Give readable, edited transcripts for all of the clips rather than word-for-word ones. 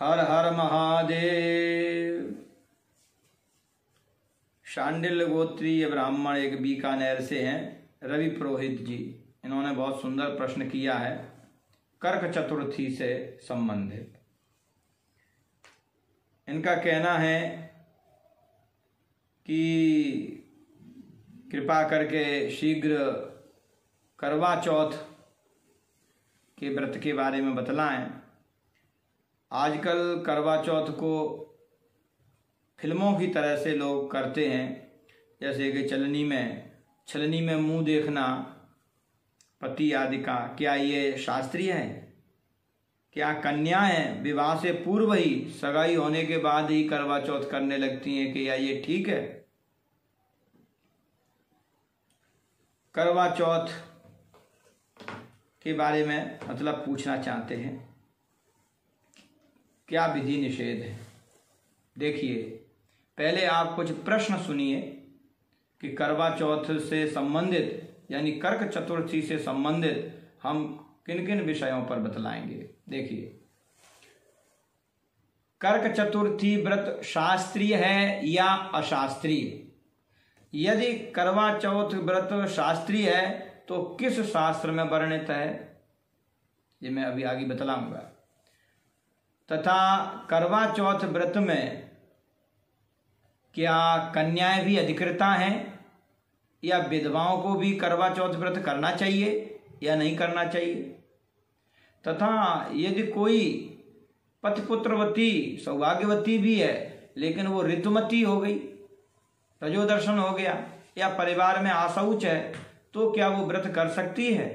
हर हर महादेव। शांडिल्य गोत्रीय ब्राह्मण एक बीकानेर से हैं रवि पुरोहित जी, इन्होंने बहुत सुंदर प्रश्न किया है कर्क चतुर्थी से संबंधित। इनका कहना है कि कृपा करके शीघ्र करवा चौथ के व्रत के बारे में बतलाएं। आजकल करवा चौथ को फिल्मों की तरह से लोग करते हैं, जैसे कि छलनी में मुंह देखना पति आदि का। क्या ये शास्त्रीय है? क्या कन्याएं विवाह से पूर्व ही, सगाई होने के बाद ही करवा चौथ करने लगती हैं? क्या ये ठीक है? करवा चौथ के बारे में मतलब पूछना चाहते हैं, क्या विधि निषेध है? देखिए, पहले आप कुछ प्रश्न सुनिए कि करवा चौथ से संबंधित यानी कर्क चतुर्थी से संबंधित हम किन किन विषयों पर बतलाएंगे। देखिए, कर्क चतुर्थी व्रत शास्त्रीय है या अशास्त्रीय? यदि करवा चौथ व्रत शास्त्रीय है तो किस शास्त्र में वर्णित है, ये मैं अभी आगे बतलाऊंगा। तथा करवा चौथ व्रत में क्या कन्याएं भी अधिकृता हैं, या विधवाओं को भी करवा चौथ व्रत करना चाहिए या नहीं करना चाहिए? तथा यदि कोई पतिपुत्रवती सौभाग्यवती भी है लेकिन वो ऋतुमती हो गई, रजोदर्शन हो गया, या परिवार में आशौच है, तो क्या वो व्रत कर सकती है?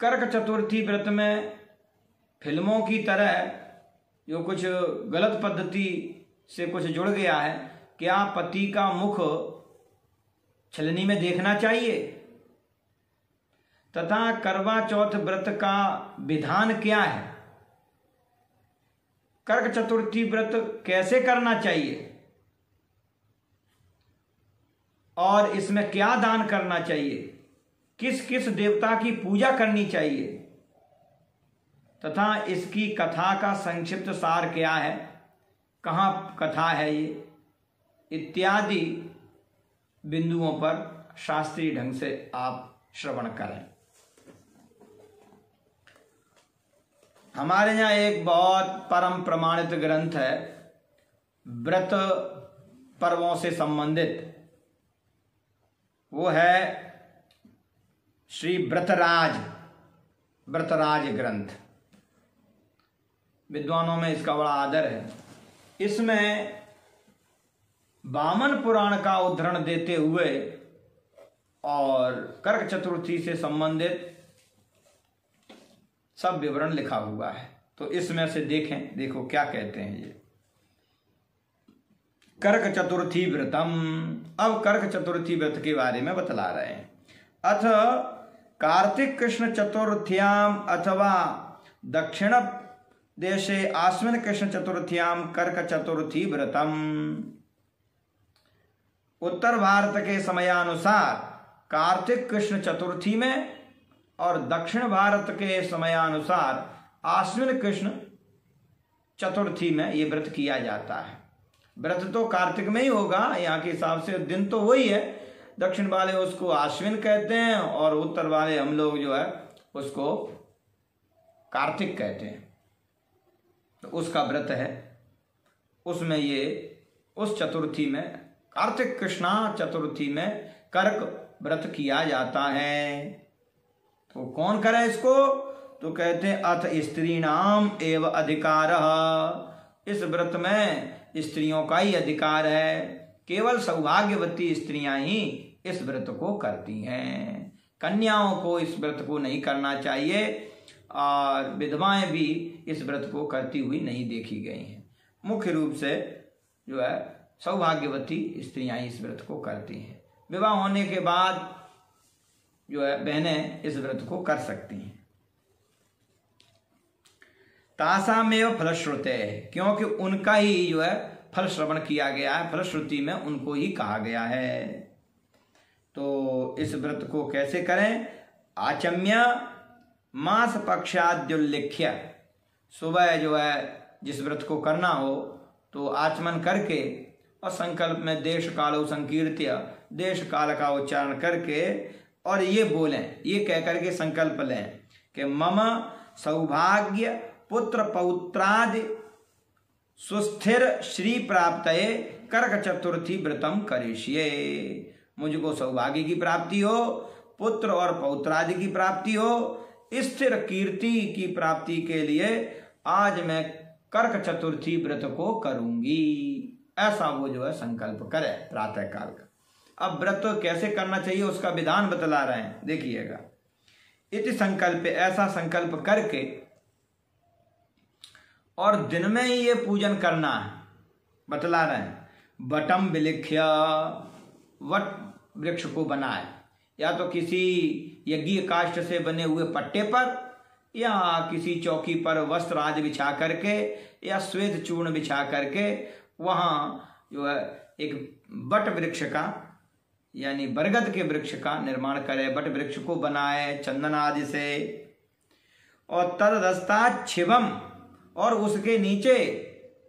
कर्क चतुर्थी व्रत में फिल्मों की तरह जो कुछ गलत पद्धति से कुछ जुड़ गया है, क्या पति का मुख छलनी में देखना चाहिए? तथा करवा चौथ व्रत का विधान क्या है? कर्क चतुर्थी व्रत कैसे करना चाहिए और इसमें क्या दान करना चाहिए, किस किस देवता की पूजा करनी चाहिए, तथा इसकी कथा का संक्षिप्त सार क्या है, कहाँ कथा है ये, इत्यादि बिंदुओं पर शास्त्रीय ढंग से आप श्रवण करें। हमारे यहाँ एक बहुत परम प्रमाणित ग्रंथ है व्रत पर्वों से संबंधित, वो है श्री व्रतराज ग्रंथ। विद्वानों में इसका बड़ा आदर है। इसमें वामन पुराण का उद्धरण देते हुए और कर्क चतुर्थी से संबंधित सब विवरण लिखा हुआ है। तो इसमें से देखो क्या कहते हैं ये। कर्क चतुर्थी व्रतम, अब कर्क चतुर्थी व्रत के बारे में बतला रहे हैं। अथ कार्तिक कृष्ण चतुर्थ्याम अथवा दक्षिण देशे आश्विन कृष्ण चतुर्थ्याम कर्क चतुर्थी व्रतम। उत्तर भारत के समयानुसार कार्तिक कृष्ण चतुर्थी में और दक्षिण भारत के समयानुसार आश्विन कृष्ण चतुर्थी में ये व्रत किया जाता है। व्रत तो कार्तिक में ही होगा, यहाँ के हिसाब से दिन तो वही है। दक्षिण वाले उसको आश्विन कहते हैं और उत्तर वाले हम लोग जो है उसको कार्तिक कहते हैं। तो उसका व्रत है, उसमें ये उस चतुर्थी में कार्तिक कृष्णा चतुर्थी में कर्क व्रत किया जाता है। तो कौन करे इसको? तो कहते हैं अथ स्त्री नाम एवं अधिकार, इस व्रत में स्त्रियों का ही अधिकार है। केवल सौभाग्यवती स्त्रियां ही इस व्रत को करती हैं, कन्याओं को इस व्रत को नहीं करना चाहिए और विधवाएं भी इस व्रत को करती हुई नहीं देखी गई हैं। मुख्य रूप से जो है सौभाग्यवती स्त्रियां इस व्रत को करती हैं। विवाह होने के बाद जो है बहनें इस व्रत को कर सकती हैं। तासामेव फलश्रुते, क्योंकि उनका ही जो है फल श्रवण किया गया है, फलश्रुति में उनको ही कहा गया है। तो इस व्रत को कैसे करें? आचम्य मास पक्षाद्युल्लिख्य, सुबह जो है जिस व्रत को करना हो तो आचमन करके और संकल्प में देश कालो संकीर्त्य, देश काल का उच्चारण करके और ये बोलें, ये कह करके संकल्प लें कि मम सौभाग्य पुत्र पौत्रादि सुस्थिर श्री प्राप्तये कर्क चतुर्थी व्रतम करिष्ये। मुझको सौभाग्य की प्राप्ति हो, पुत्र और पौत्रादि की प्राप्ति हो, स्थिर कीर्ति की प्राप्ति के लिए आज मैं कर्क चतुर्थी व्रत को करूंगी, ऐसा वो जो है संकल्प करे प्रातः काल का। अब व्रत कैसे करना चाहिए उसका विधान बतला रहे हैं, देखिएगा। इति संकल्प, ऐसा संकल्प करके और दिन में ही ये पूजन करना है, बतला रहे हैं। वटम विलिख्य, वट वृक्ष को बनाए, या तो किसी यज्ञीय काष्ठ से बने हुए पट्टे पर या किसी चौकी पर वस्त्र आदि बिछा करके या श्वेत चूर्ण बिछा करके वहाँ जो है एक वट वृक्ष का यानी बरगद के वृक्ष का निर्माण करे, वट वृक्ष को बनाए चंदन आदि से। और तदस्ता शिवम, और उसके नीचे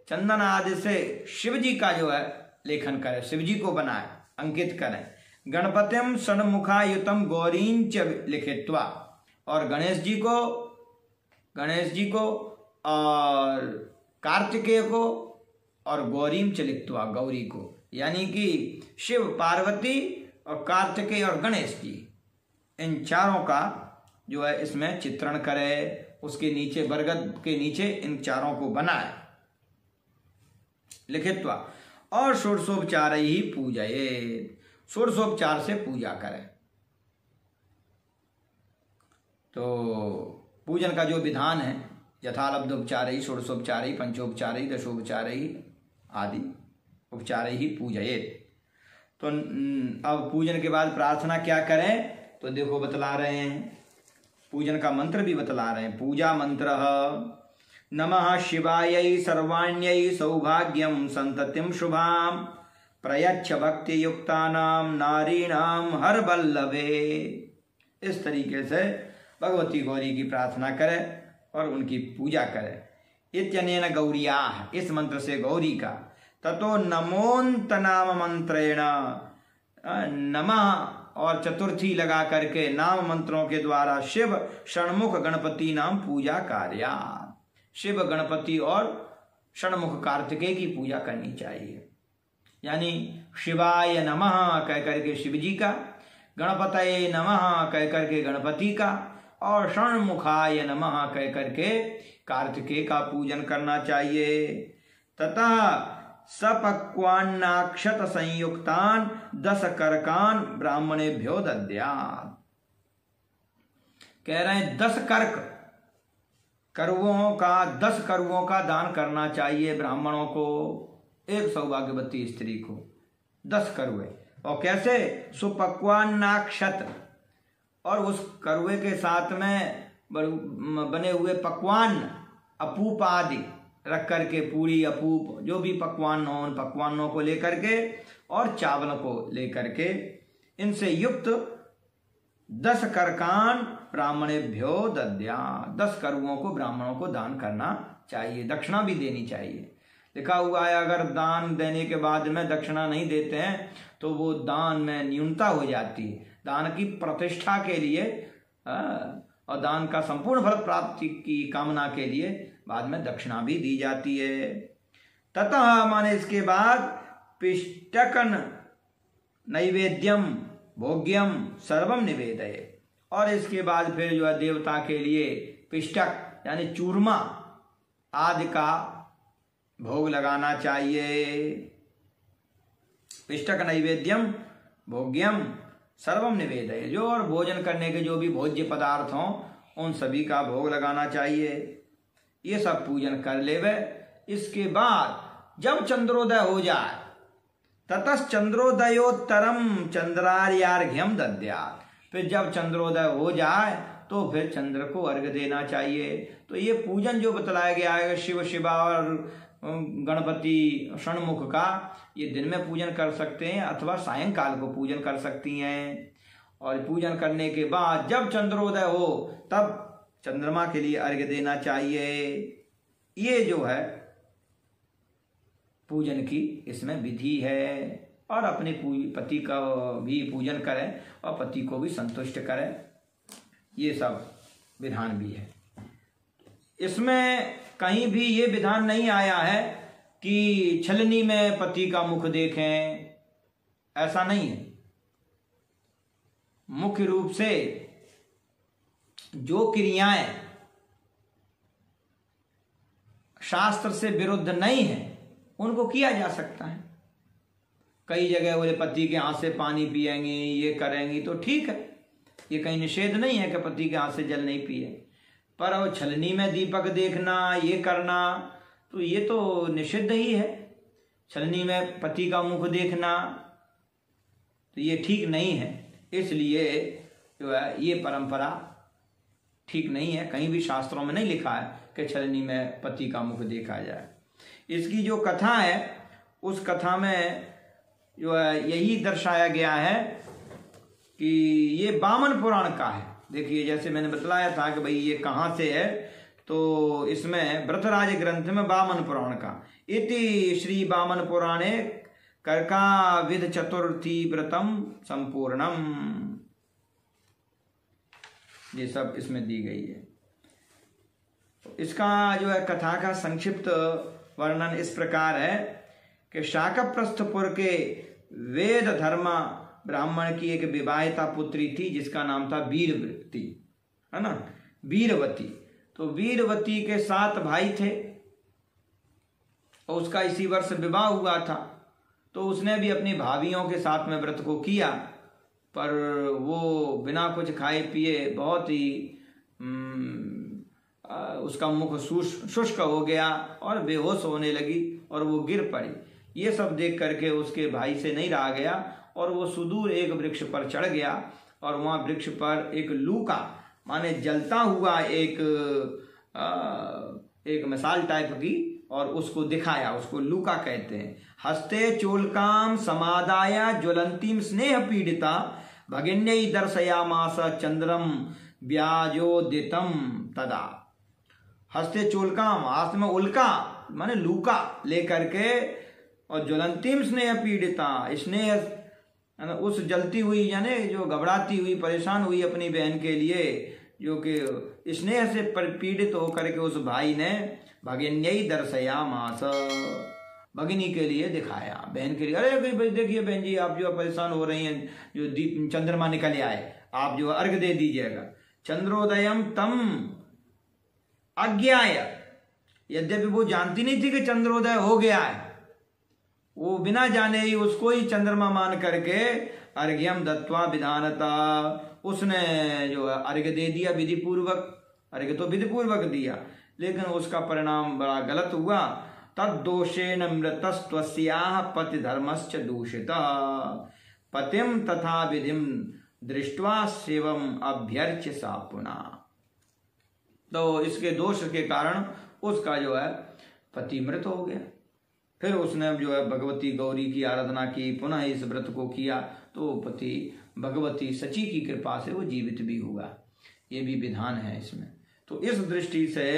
चंदन आदि से शिव जी का जो है लेखन करें, शिव जी को बनाए, अंकित करें। गणपतिम षण्मुखायुतम गौरींच लिखित्वा, और गणेश जी को और कार्तिकेय को और गौरीम च लिखत्वा, गौरी को, यानी कि शिव पार्वती और कार्तिकेय और गणेश जी, इन चारों का जो है इसमें चित्रण करे, उसके नीचे बरगद के नीचे इन चारों को बनाए लिखित्वा। और षोडशोपचार ही पूजये, षोडशोपचार से पूजा करें। तो पूजन का जो विधान है यथालब्धोपचार ही, षोडशोपचार ही, पंचोपचार ही, दशोपचार ही आदि उपचार ही पूजये। तो अब पूजन के बाद प्रार्थना क्या करें तो देखो बतला रहे हैं, पूजन का मंत्र भी बतला रहे हैं। पूजा मंत्र नमः शिवाय सर्वाण्यै सौभाग्यं संततिं शुभां प्रयच्छ भक्ति युक्तानां नारीणाम हर बल्लवे। इस तरीके से भगवती गौरी की प्रार्थना करें और उनकी पूजा करें। इत्यनेन गौरिया, इस मंत्र से गौरी का। ततो नमोऽन्त नाम मंत्रेण, नमः और चतुर्थी लगा करके नाम मंत्रों के द्वारा शिव षण्मुख गणपति नाम पूजा कार्या, शिव गणपति और षण्मुख कार्तिकेय की पूजा करनी चाहिए। यानी शिवाय नमः कह करके शिव जी का, गणपतये नमः कह करके गणपति का, और षण्मुखाय नमः कह करके कार्तिकेय का पूजन करना चाहिए। तथा सपक्वान्नाक्षत संयुक्तान दस कर्कान ब्राह्मणेभ्यो दद्यात्, कह रहे हैं 10 कर्क दस करुओं का दान करना चाहिए ब्राह्मणों को, एक सौभाग्यवती स्त्री को 10 करुए। और कैसे? सुपक्वान्नाक्षत, और उस करुए के साथ में बने हुए पकवान अपूप आदि रख करके, पूरी अपूप जो भी पकवान हो उन पकवानों को लेकर के और चावल को लेकर के, इनसे युक्त 10 कर्कान ब्राह्मणेभ्यो दद्यात्, 10 करुओं को ब्राह्मणों को दान करना चाहिए, दक्षिणा भी देनी चाहिए। लिखा हुआ है अगर दान देने के बाद में दक्षिणा नहीं देते हैं तो वो दान में न्यूनता हो जाती है। दान की प्रतिष्ठा के लिए और दान का संपूर्ण फल प्राप्ति की कामना के लिए बाद में दक्षिणा भी दी जाती है। तथा माने इसके बाद पिष्टकन नैवेद्यम भोग्यम सर्वम निवेदय, और इसके बाद फिर जो है देवता के लिए पिष्टक यानी चूरमा आदि का भोग लगाना चाहिए। पिष्टक नैवेद्यम भोग्यम सर्वम निवेदय, जो और भोजन करने के जो भी भोज्य पदार्थ हों उन सभी का भोग लगाना चाहिए। ये सब पूजन कर लेवे। इसके बाद जब चंद्रोदय हो जाए ततः चंद्रोदयोत्तरम चंद्रार्घ्यम दद्यात्, फिर जब चंद्रोदय हो जाए तो फिर चंद्र को अर्घ्य देना चाहिए। तो ये पूजन जो बतलाया गया है शिव शिवा और गणपति षण्मुख का, ये दिन में पूजन कर सकते हैं अथवा सायंकाल को पूजन कर सकती हैं। और पूजन करने के बाद जब चंद्रोदय हो तब चंद्रमा के लिए अर्घ्य देना चाहिए। ये जो है पूजन की इसमें विधि है। और अपने पति का भी पूजन करें और पति को भी संतुष्ट करें, ये सब विधान भी है। इसमें कहीं भी ये विधान नहीं आया है कि छलनी में पति का मुख देखें, ऐसा नहीं है। मुख्य रूप से जो क्रियाएं शास्त्र से विरुद्ध नहीं है उनको किया जा सकता है। कई जगह बोले पति के हाथ से पानी पिएंगी, ये करेंगी, तो ठीक है, ये कहीं निषेध नहीं है कि पति के हाथ से जल नहीं पिए। पर वो छलनी में दीपक देखना, ये करना, तो ये तो निषिद्ध ही है। छलनी में पति का मुख देखना, तो ये ठीक नहीं है। इसलिए जो है ये परंपरा ठीक नहीं है, कहीं भी शास्त्रों में नहीं लिखा है कि छलनी में पति का मुख देखा जाए। इसकी जो कथा है उस कथा में जो है यही दर्शाया गया है कि ये वामन पुराण का है। देखिए जैसे मैंने बतलाया था कि भाई ये कहाँ से है, तो इसमें व्रतराज ग्रंथ में वामन पुराण का, इति श्री वामन पुराणे कर्काविध चतुर्थी व्रतम संपूर्णम, ये सब इसमें दी गई है। इसका जो है कथा का संक्षिप्त वर्णन इस प्रकार है कि शाकप्रस्थपुर के वेद धर्मा ब्राह्मण की एक विवाहिता पुत्री थी जिसका नाम था वीरवती, है ना, वीरवती। तो वीरवती के 7 भाई थे और उसका इसी वर्ष विवाह हुआ था। तो उसने भी अपनी भाभियों के साथ में व्रत को किया, पर वो बिना कुछ खाए पिए बहुत ही उसका मुख शुष्क हो गया और बेहोश होने लगी और वो गिर पड़ी। ये सब देख करके उसके भाई से नहीं रहा गया और वो सुदूर एक वृक्ष पर चढ़ गया और वहाँ वृक्ष पर एक लूका माने जलता हुआ एक मिसाल टाइप की, और उसको दिखाया, उसको लूका कहते हैं। हस्ते चोलकाम समादाया ज्वलंतीम स्नेह पीड़िता भगिन्यै दर्शयामास चंद्रम व्याजोदितम तदा। हस्ते चोलकाम, हाथ में उल्का माने लूका लेकर के, और ज्वलंतीम स्नेह पीड़िता, स्नेह उस जलती हुई यानी जो घबराती हुई परेशान हुई अपनी बहन के लिए, जो कि स्नेह से पीड़ित होकर के उस भाई ने भगिन्यै दर्शयामास, भगिनी के लिए दिखाया, बहन के लिए। अरे देखिए बहन जी, आप जो परेशान हो रही हैं, जो दीप चंद्रमा निकल आए, आप जो अर्घ दे दीजिएगा। चंद्रोदयम तम अज्ञाय, यद्यपि वो जानती नहीं थी कि चंद्रोदय हो गया है, वो बिना जाने ही उसको ही चंद्रमा मान करके अर्घ्यम दत्वा विधानता, उसने जो अर्घ्य दे दिया विधिपूर्वक। अर्घ्य तो विधिपूर्वक दिया, लेकिन उसका परिणाम बड़ा गलत हुआ। तद दोषेण मृतस्त्वस्याः पतिधर्मश्च दूषितः पतिम तथा विधिम दृष्ट्वा सेवम अभ्यर्च्य सा पुनः। तो इसके दोष के कारण उसका जो है पति मृत हो गया। फिर उसने जो है भगवती गौरी की आराधना की, पुनः इस व्रत को किया, तो पति भगवती सची की कृपा से वो जीवित भी हुआ। ये भी विधान है इसमें। तो इस दृष्टि से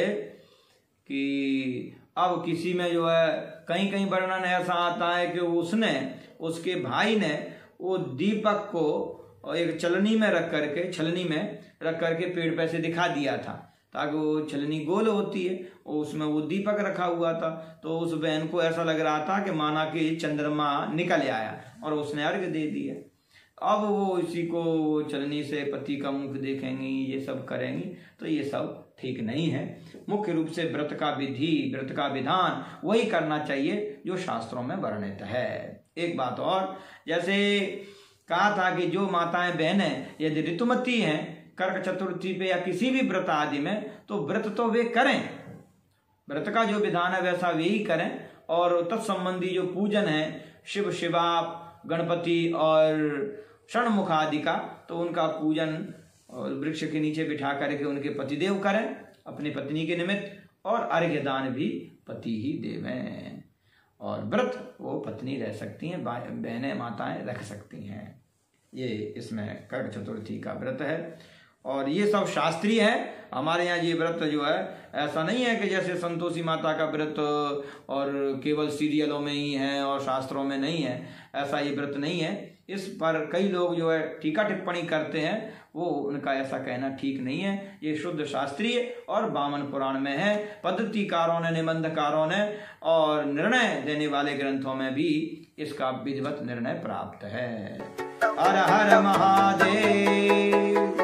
कि अब किसी में जो है कहीं कहीं वर्णन ऐसा आता है कि उसने, उसके भाई ने वो दीपक को एक छलनी में रख करके, छलनी में रख करके पेड़ पर से दिखा दिया था, ताकि वो छलनी गोल होती है और उसमें वो दीपक रखा हुआ था। तो उस बहन को ऐसा लग रहा था कि माना कि चंद्रमा निकल आया और उसने अर्घ दे दिया। अब वो इसी को छलनी से पति का मुख देखेंगी, ये सब करेंगी, तो ये सब ठीक नहीं है। मुख्य रूप से व्रत का विधि, व्रत का विधान वही करना चाहिए जो शास्त्रों में वर्णित है। एक बात और, जैसे कहा था कि जो माताएं बहनें यदि ऋतुमती हैं कर्क चतुर्थी पे या किसी भी व्रत आदि में, तो व्रत तो वे करें, व्रत का जो विधान है वैसा वे ही करें। और तत्संबंधी जो पूजन है शिव, शिवा, गणपति और षणमुख आदि का, तो उनका पूजन वृक्ष के नीचे बिठा करके उनके पतिदेव करें अपनी पत्नी के निमित्त, और अर्घ्यदान भी पति ही देवें। और व्रत वो पत्नी रह सकती हैं, बहनें माताएं रख सकती हैं। ये इसमें कर्क चतुर्थी का व्रत है और ये सब शास्त्रीय है। हमारे यहाँ ये व्रत जो है ऐसा नहीं है कि जैसे संतोषी माता का व्रत और केवल सीरियलों में ही है और शास्त्रों में नहीं है, ऐसा ये व्रत नहीं है। इस पर कई लोग जो है टीका टिप्पणी करते हैं, वो उनका ऐसा कहना ठीक नहीं है। ये शुद्ध शास्त्रीय और वामन पुराण में है। पद्धतिकारों ने, निबंधकारों ने और निर्णय देने वाले ग्रंथों में भी इसका विधिवत निर्णय प्राप्त है। हर हर महादेव।